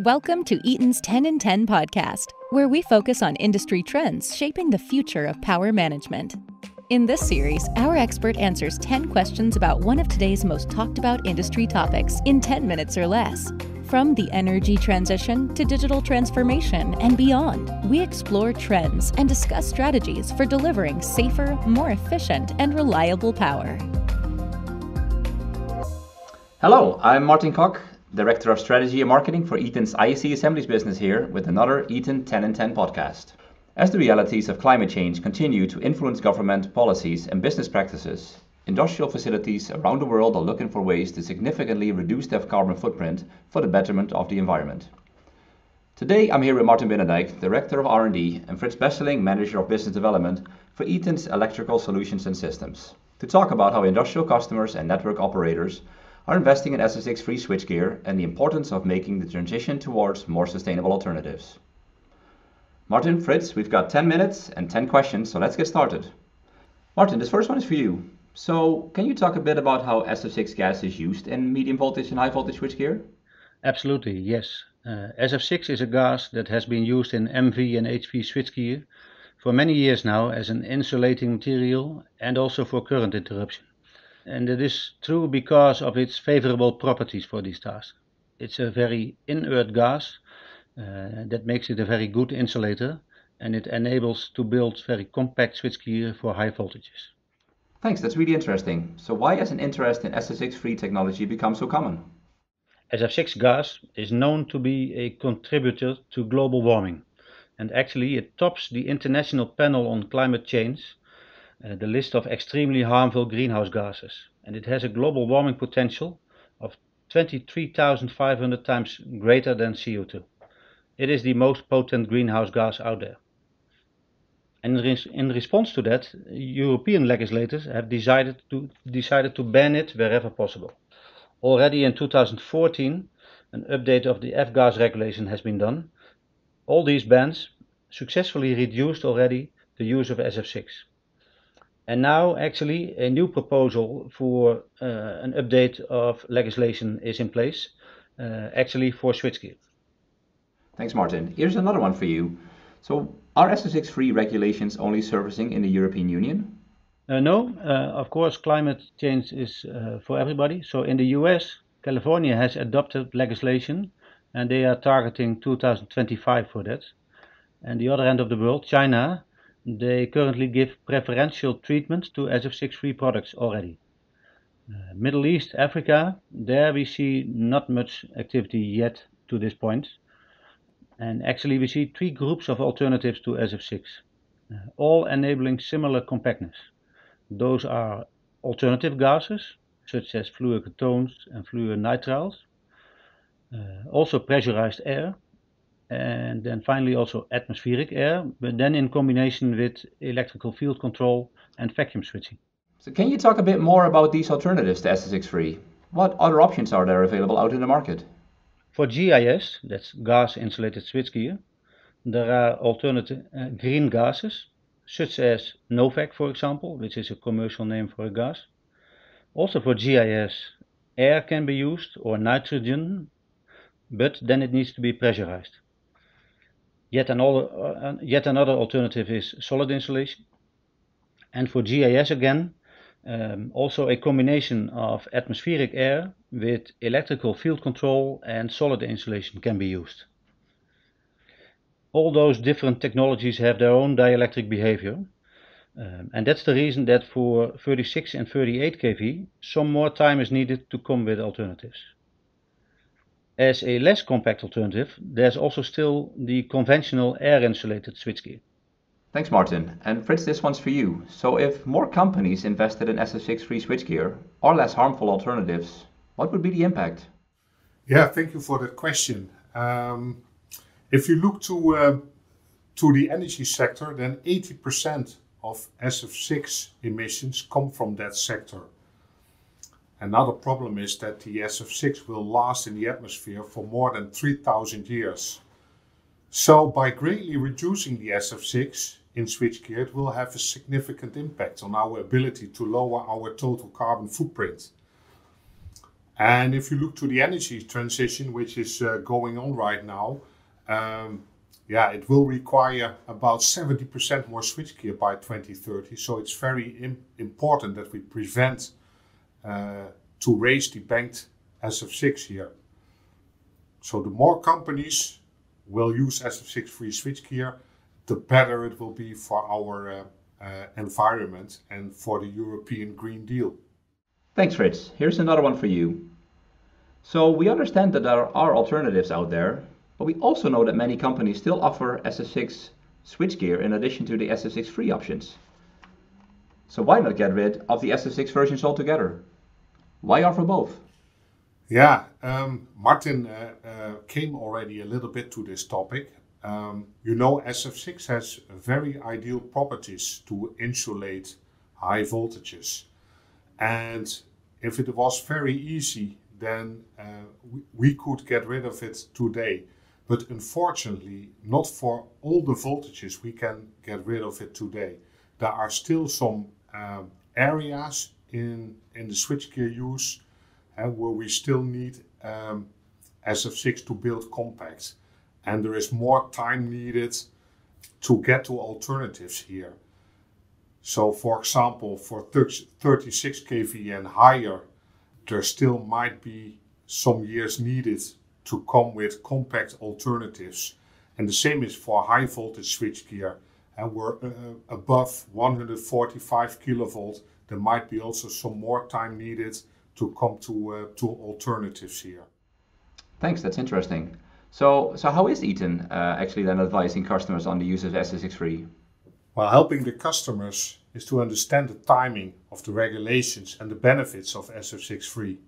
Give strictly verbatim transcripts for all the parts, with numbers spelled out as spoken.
Welcome to Eaton's ten in ten podcast, where we focus on industry trends shaping the future of power management. In this series, our expert answers ten questions about one of today's most talked about industry topics in ten minutes or less. From the energy transition to digital transformation and beyond, we explore trends and discuss strategies for delivering safer, more efficient, and reliable power. Hello, I'm Martin Koch, Director of Strategy and Marketing for Eaton's I E C Assemblies business here with another Eaton ten in ten podcast. As the realities of climate change continue to influence government policies and business practices, industrial facilities around the world are looking for ways to significantly reduce their carbon footprint for the betterment of the environment. Today I'm here with Martin Binnendijk, Director of R and D, and Frits Besseling, Manager of Business Development for Eaton's Electrical Solutions and Systems, to talk about how industrial customers and network operators are investing in S F six free switchgear and the importance of making the transition towards more sustainable alternatives. Martin, Fritz, we've got ten minutes and ten questions, so let's get started. Martin, this first one is for you. So can you talk a bit about how S F six gas is used in medium voltage and high voltage switchgear? Absolutely, yes. Uh, S F six is a gas that has been used in M V and H V switchgear for many years now as an insulating material and also for current interruption. And it is true because of its favorable properties for these tasks. It's a very inert gas uh, that makes it a very good insulator, and it enables to build very compact switchgear for high voltages. Thanks, that's really interesting. So why has an interest in S F six free technology become so common? S F six gas is known to be a contributor to global warming, and actually it tops the International Panel on Climate Change, Uh, the list of extremely harmful greenhouse gases, and it has a global warming potential of twenty-three thousand five hundred times greater than C O two. It is the most potent greenhouse gas out there. And res- in response to that, European legislators have decided to, decided to ban it wherever possible. Already in two thousand fourteen, an update of the F gas regulation has been done. All these bans successfully reduced already the use of S F six. And now, actually, a new proposal for uh, an update of legislation is in place, uh, actually for switchgear. Thanks, Martin. Here's another one for you. So, are S F six free regulations only servicing in the European Union? Uh, no, uh, of course, climate change is uh, for everybody. So, in the U S, California has adopted legislation, and they are targeting two thousand twenty-five for that. And the other end of the world, China, they currently give preferential treatment to S F six free products already. Uh, Middle East, Africa, there we see not much activity yet to this point. And actually we see three groups of alternatives to S F six, uh, all enabling similar compactness. Those are alternative gases, such as fluorocatenes and fluoronitriles, uh, also pressurized air, and then finally also atmospheric air, but then in combination with electrical field control and vacuum switching. So can you talk a bit more about these alternatives to S F six free? What other options are there available out in the market? For G I S, that's gas insulated switchgear, there are alternative uh, green gases, such as NOVAC, for example, which is a commercial name for a gas. Also for G I S, air can be used, or nitrogen, but then it needs to be pressurized. Yet another, uh, yet another alternative is solid insulation. And for G I S again, um, also a combination of atmospheric air with electrical field control and solid insulation can be used. All those different technologies have their own dielectric behavior. Um, and that's the reason that for thirty-six and thirty-eight k V, some more time is needed to come with alternatives. As a less compact alternative, there's also still the conventional air-insulated switchgear. Thanks, Martin. And Fritz, this one's for you. So if more companies invested in S F six free switchgear or less harmful alternatives, what would be the impact? Yeah, thank you for that question. Um, if you look to, uh, to the energy sector, then eighty percent of S F six emissions come from that sector. Another problem is that the S F six will last in the atmosphere for more than three thousand years. So by greatly reducing the S F six in switchgear, it will have a significant impact on our ability to lower our total carbon footprint. And if you look to the energy transition, which is uh, going on right now, um, yeah, it will require about seventy percent more switchgear by twenty thirty. So it's very im important that we prevent uh, to raise the banked S F six here. So the more companies will use S F six free switchgear, the better it will be for our uh, uh, environment and for the European Green Deal. Thanks, Fritz. Here's another one for you. So we understand that there are alternatives out there, but we also know that many companies still offer S F six switchgear in addition to the S F six free options. So why not get rid of the S F six versions altogether? Why offer both? Yeah, um, Martin uh, uh, came already a little bit to this topic. Um, you know, S F six has very ideal properties to insulate high voltages. And if it was very easy, then uh, we could get rid of it today. But unfortunately, not for all the voltages we can get rid of it today. There are still some um, areas in, in the switchgear use uh, where we still need um, S F six to build compact. And there is more time needed to get to alternatives here. So, for example, for thirty-six k V and higher, there still might be some years needed to come with compact alternatives. And the same is for high voltage switchgear. And we're uh, above one hundred forty-five kilovolt. There might be also some more time needed to come to, uh, to alternatives here. Thanks, that's interesting. So, so how is Eaton uh, actually then advising customers on the use of S F six free? Well, helping the customers is to understand the timing of the regulations and the benefits of S F six free.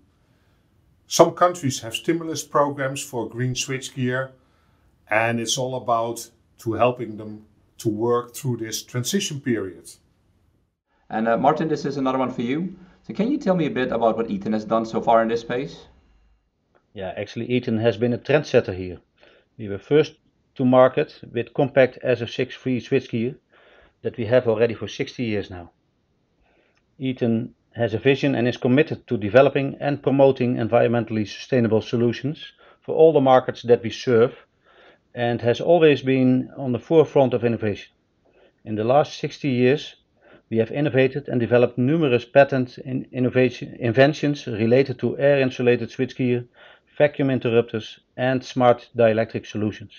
Some countries have stimulus programs for green switchgear, and it's all about to helping them to work through this transition period. And uh, Martin, this is another one for you. So can you tell me a bit about what Eaton has done so far in this space? Yeah, actually Eaton has been a trendsetter here. We were first to market with compact S F six free switchgear that we have already for sixty years now. Eaton has a vision and is committed to developing and promoting environmentally sustainable solutions for all the markets that we serve, and has always been on the forefront of innovation. In the last sixty years, we have innovated and developed numerous patent in innovation, inventions related to air-insulated switchgear, vacuum interrupters and smart dielectric solutions.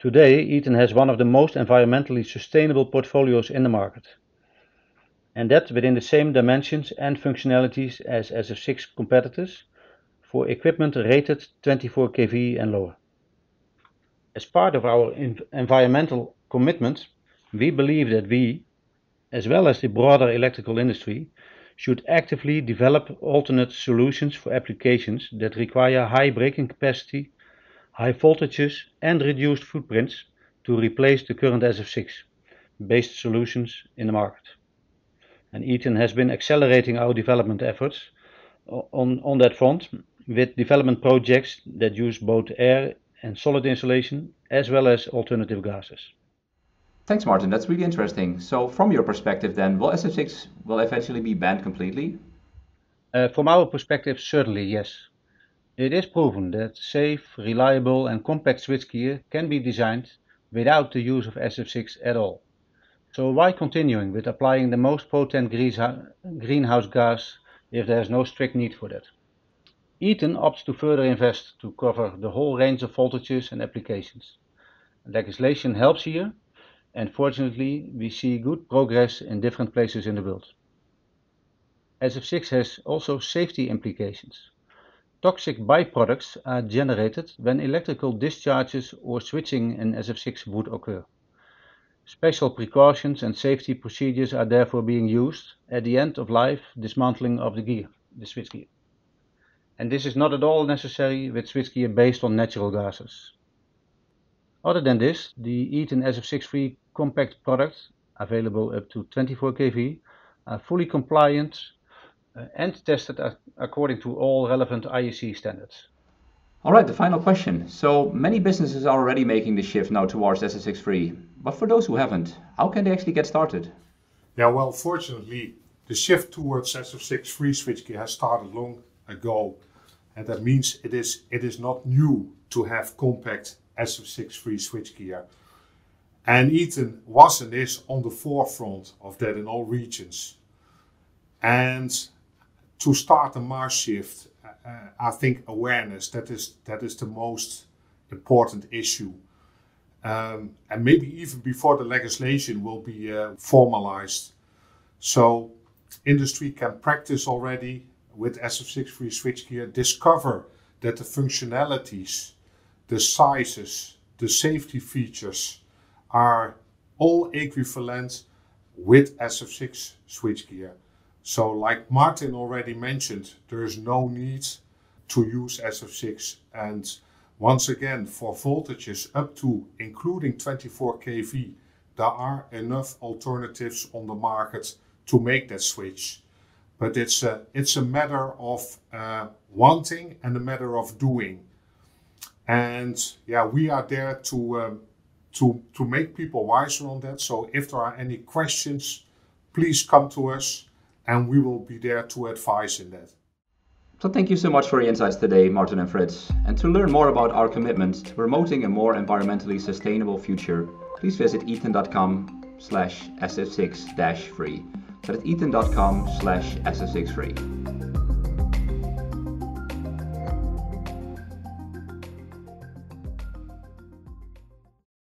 Today, Eaton has one of the most environmentally sustainable portfolios in the market, and that within the same dimensions and functionalities as S F six competitors for equipment rated twenty-four k V and lower. As part of our environmental commitment, we believe that we, as well as the broader electrical industry, should actively develop alternate solutions for applications that require high braking capacity, high voltages and reduced footprints to replace the current S F six based solutions in the market. And Eaton has been accelerating our development efforts on, on that front with development projects that use both air and solid insulation as well as alternative gases. Thanks, Martin, that's really interesting. So from your perspective then, will S F six will eventually be banned completely? Uh, from our perspective, certainly yes. It is proven that safe, reliable and compact switchgear can be designed without the use of S F six at all. So why continuing with applying the most potent greenhouse gas if there is no strict need for that? Eaton opts to further invest to cover the whole range of voltages and applications. Legislation helps here, and fortunately we see good progress in different places in the world. S F six has also safety implications. Toxic byproducts are generated when electrical discharges or switching in S F six would occur. Special precautions and safety procedures are therefore being used at the end of life dismantling of the gear, the switchgear. And this is not at all necessary with switchgear based on natural gases. Other than this, the Eaton S F six free compact products, available up to twenty-four k V, are fully compliant and tested according to all relevant I E C standards. All right, the final question. So many businesses are already making the shift now towards S F six free, but for those who haven't, how can they actually get started? Yeah, well, fortunately, the shift towards S F six free switchgear has started long ago. And that means it is, it is not new to have compact S F six free switchgear. And Eaton was and is on the forefront of that in all regions. And to start a mass shift, uh, I think awareness, that is, that is the most important issue. Um, and maybe even before the legislation will be uh, formalized. So industry can practice already with S F six free switchgear, discover that the functionalities, the sizes, the safety features are all equivalent with S F six switchgear. So like Martin already mentioned, there is no need to use S F six. And once again, for voltages up to including twenty-four k V, there are enough alternatives on the market to make that switch. But it's a, it's a matter of uh, wanting and a matter of doing. And yeah, we are there to, um, to, to make people wiser on that. So if there are any questions, please come to us and we will be there to advise in that. So thank you so much for your insights today, Martin and Frits. And to learn more about our commitments to promoting a more environmentally sustainable future, please visit eaton dot com slash S F six free. That is eaton dot com slash S F six free.